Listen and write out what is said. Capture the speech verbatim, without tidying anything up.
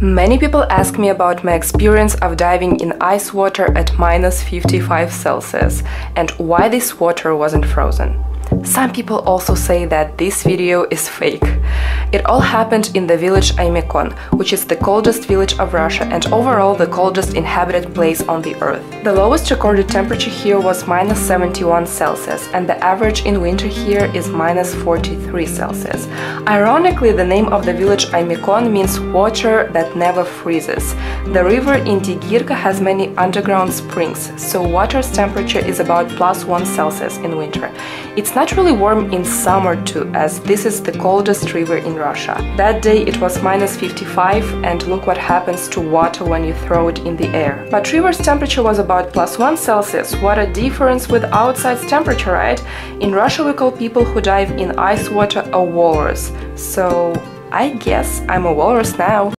Many people ask me about my experience of diving in ice water at minus fifty-five Celsius and why this water wasn't frozen. Some people also say that this video is fake. It all happened in the village Aymekon, which is the coldest village of Russia and overall the coldest inhabited place on the earth. The lowest recorded temperature here was minus seventy-one Celsius and the average in winter here is minus forty-three Celsius. Ironically, the name of the village Aymekon means water that never freezes. The river Indigirka has many underground springs, so water's temperature is about plus one Celsius in winter. It's not really warm in summer too, as this is the coldest river in Russia. That day it was minus fifty-five, and look what happens to water when you throw it in the air. But river's temperature was about plus one Celsius. What a difference with outside's temperature, right? In Russia we call people who dive in ice water a walrus. So I guess I'm a walrus now.